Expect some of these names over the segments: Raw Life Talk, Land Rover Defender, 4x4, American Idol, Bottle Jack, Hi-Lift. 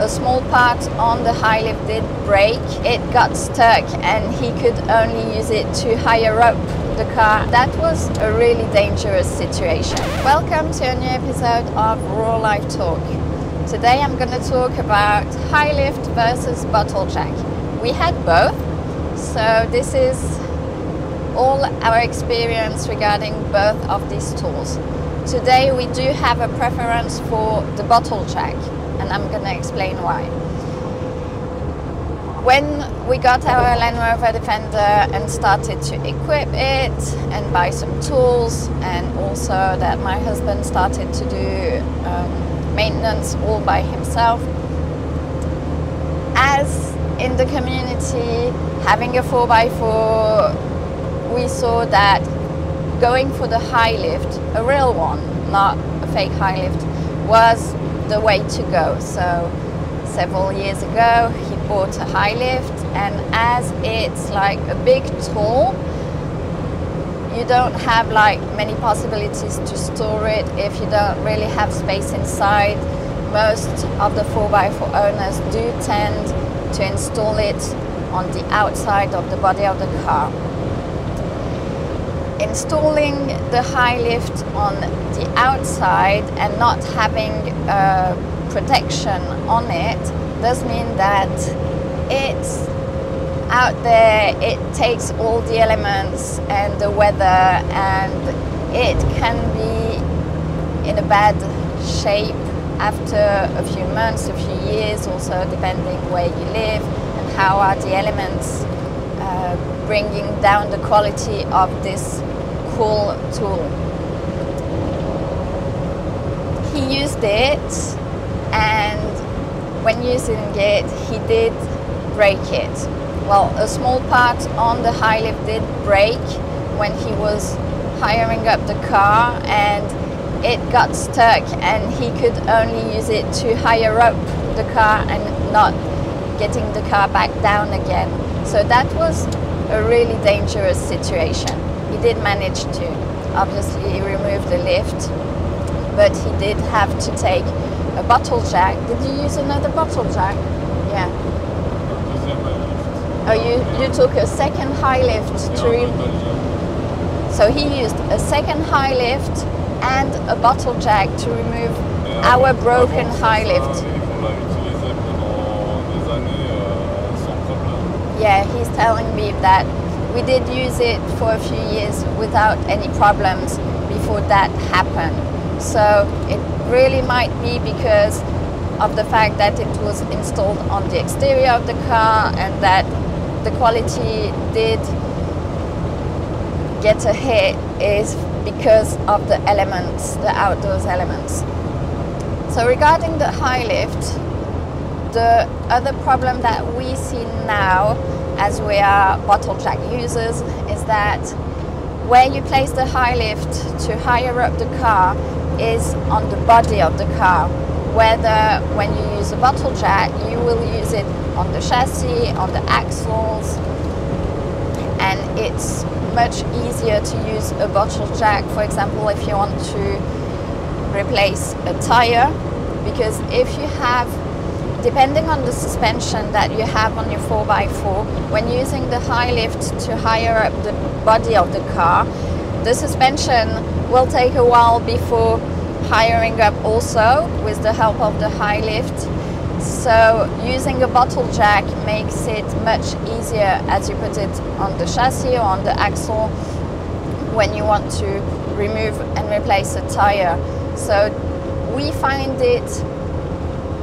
a small part on the Hi-Lift did break. It got stuck and he could only use it to higher up the car. That was a really dangerous situation. Welcome to a new episode of Raw Life Talk. Today I'm going to talk about Hi-Lift versus Bottle Jack. We had both, so this is all our experience regarding both of these tools. Today we do have a preference for the Bottle Jack, and I'm going to explain why. When we got our Land Rover Defender and started to equip it and buy some tools, and also that my husband started to do maintenance all by himself, as in the community having a 4x4, we saw that going for the Hi-Lift, a real one, not a fake Hi-Lift, was the way to go. So several years ago he bought a Hi-Lift, and as it's like a big tool, you don't have like many possibilities to store it if you don't really have space inside. Most of the 4x4 owners do tend to install it on the outside of the body of the car. Installing the Hi-Lift on the outside and not having protection on it does mean that it's out there, it takes all the elements and the weather, and it can be in a bad shape after a few months, a few years, also depending where you live and how are the elements bringing down the quality of this cool tool. He used it, and when using it he did break it. Well, a small part on the Hi-Lift did break when he was hiring up the car, and it got stuck and he could only use it to higher up the car and not getting the car back down again. So that was a really dangerous situation. He did manage to obviously remove the lift, but he did have to take a Bottle Jack. Did you use another Bottle Jack? Yeah. Oh, you took a second Hi-Lift to remove. So he used a second Hi-Lift and a Bottle Jack to remove our broken Hi-Lift. Yeah, he's telling me that we did use it for a few years without any problems before that happened. So it really might be because of the fact that it was installed on the exterior of the car and that the quality did get a hit is because of the elements, the outdoors elements. So regarding the Hi-Lift, the other problem that we see now, as we are Bottle Jack users, is that where you place the Hi-Lift to higher up the car is on the body of the car. Whether when you use a Bottle Jack, you will use it on the chassis, on the axles, and it's much easier to use a Bottle Jack, for example, if you want to replace a tire, because if you have, depending on the suspension that you have on your 4x4, when using the Hi-Lift to higher up the body of the car, the suspension will take a while before hiring up also with the help of the Hi-Lift. So using a Bottle Jack makes it much easier as you put it on the chassis or on the axle when you want to remove and replace a tire. So we find it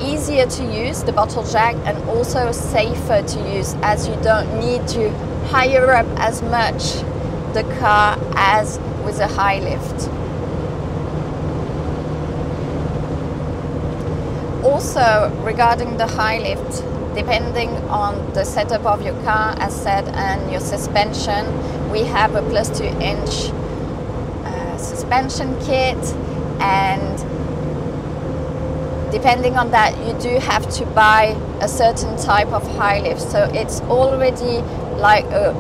easier to use the Bottle Jack, and also safer to use, as you don't need to higher up as much the car as with a Hi-Lift. Also regarding the Hi-Lift, depending on the setup of your car, as said, and your suspension, we have a +2-inch suspension kit, and depending on that, you do have to buy a certain type of Hi-Lift. So it's already like a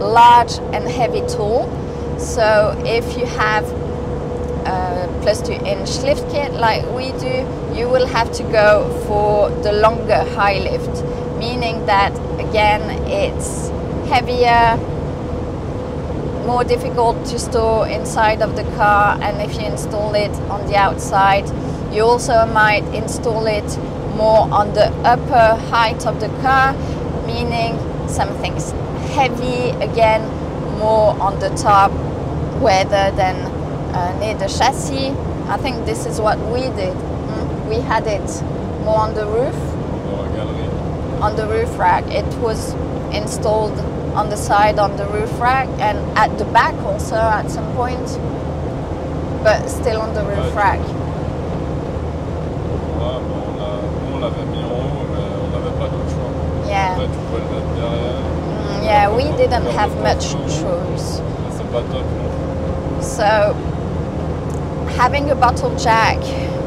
large and heavy tool. So if you have plus 2-inch lift kit like we do, you will have to go for the longer high lift, meaning that again it's heavier, more difficult to store inside of the car. And if you install it on the outside, you also might install it more on the upper height of the car, meaning something's heavy again, more on the top rather than near the chassis. I think this is what we did. We had it more on the roof, on the roof rack. It was installed on the side on the roof rack and at the back also at some point, but still on the roof rack. Yeah. Yeah, we didn't have much choice. So having a bottle jack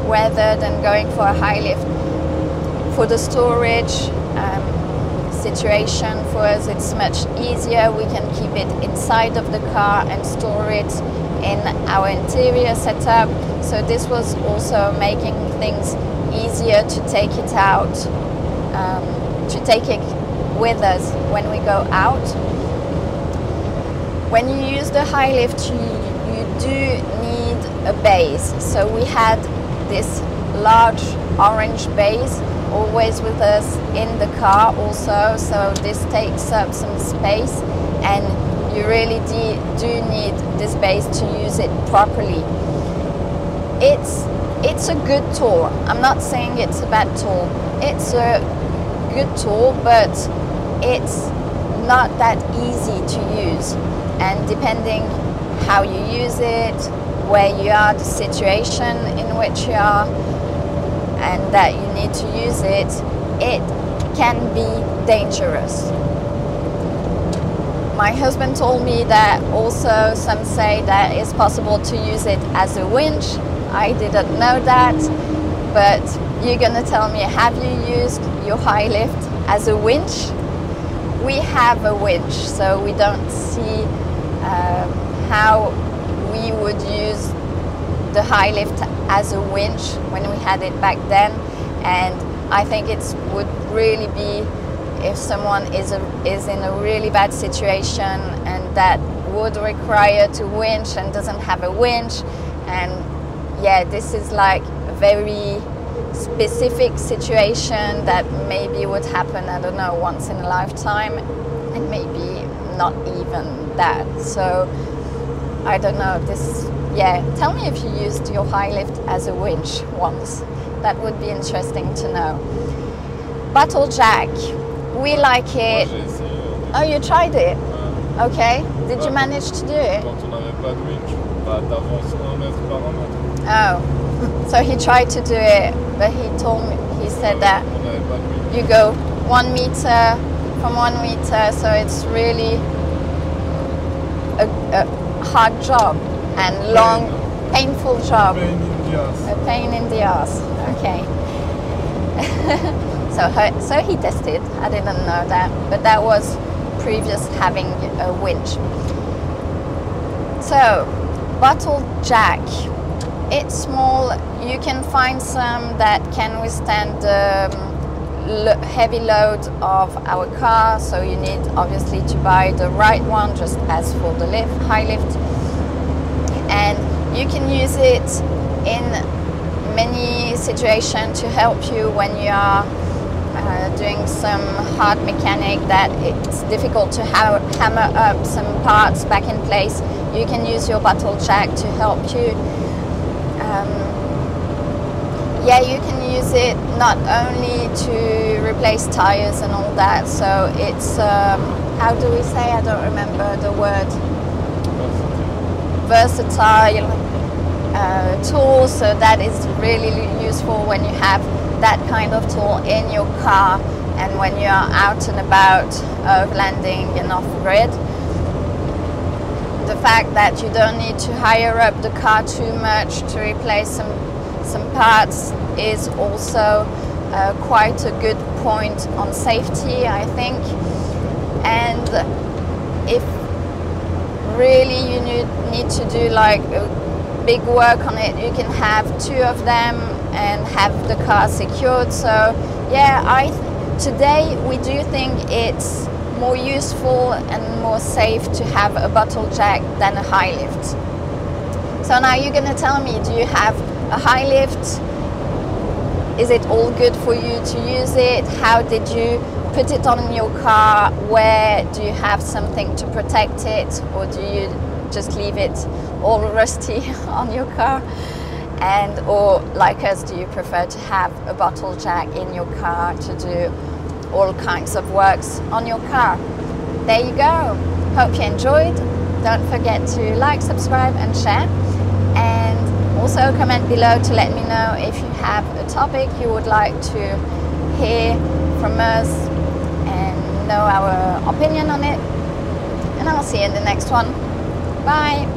rather than going for a high lift, for the storage situation for us it's much easier. We can keep it inside of the car and store it in our interior setup. So this was also making things easier to take it out, to take it with us when we go out. When you use the high lift, you do need a base. So we had this large orange base always with us in the car also, so this takes up some space and you really do need this base to use it properly. It's a good tool. I'm not saying it's a bad tool. It's a good tool, but it's not that easy to use, and depending how you use it, where you are, the situation in which you are and that you need to use it, it can be dangerous. My husband told me that also some say that it's possible to use it as a winch. I didn't know that, but you're gonna tell me, have you used your high lift as a winch? We have a winch, so we don't see how we would use the high lift as a winch when we had it back then. And I think it would really be if someone is in a really bad situation and that would require to winch and doesn't have a winch. And yeah, this is like a very specific situation that maybe would happen, I don't know, once in a lifetime, and maybe not even that. So I don't know, this, yeah, tell me if you used your high lift as a winch once. That would be interesting to know. Bottle jack, we like it. Oh, you tried it? Okay. Did you manage to do it? Oh, so he tried to do it, but he told me, he said that you go 1 meter from 1 meter, so it's really a hard job. And long, painful job. A pain in the ass. Okay. so he tested. I didn't know that, but that was previous having a winch. So, bottle jack. It's small. You can find some that can withstand the heavy load of our car. So you need obviously to buy the right one, just as for the lift, high lift. And you can use it in many situations to help you when you are doing some hard mechanic that it's difficult to hammer up some parts back in place. You can use your bottle jack to help you. Yeah, you can use it not only to replace tires and all that. So it's, how do we say, I don't remember the word. Versatile tool, so that is really useful when you have that kind of tool in your car and when you are out and about, landing and off-grid. The fact that you don't need to hire up the car too much to replace some parts is also quite a good point on safety, I think. And if really you need to do like a big work on it, you can have two of them and have the car secured. So yeah, today we do think it's more useful and more safe to have a Bottle Jack than a Hi-Lift. So now you're gonna tell me, do you have a Hi-Lift? Is it all good for you to use it? How did you put it on your car? Where do you have something to protect it, or do you just leave it all rusty on your car? And or like us, do you prefer to have a Bottle Jack in your car to do all kinds of works on your car? There you go. Hope you enjoyed. Don't forget to like, subscribe and share, and also comment below to let me know if you have a topic you would like to hear from us and know our opinion on it. And I'll see you in the next one. Bye.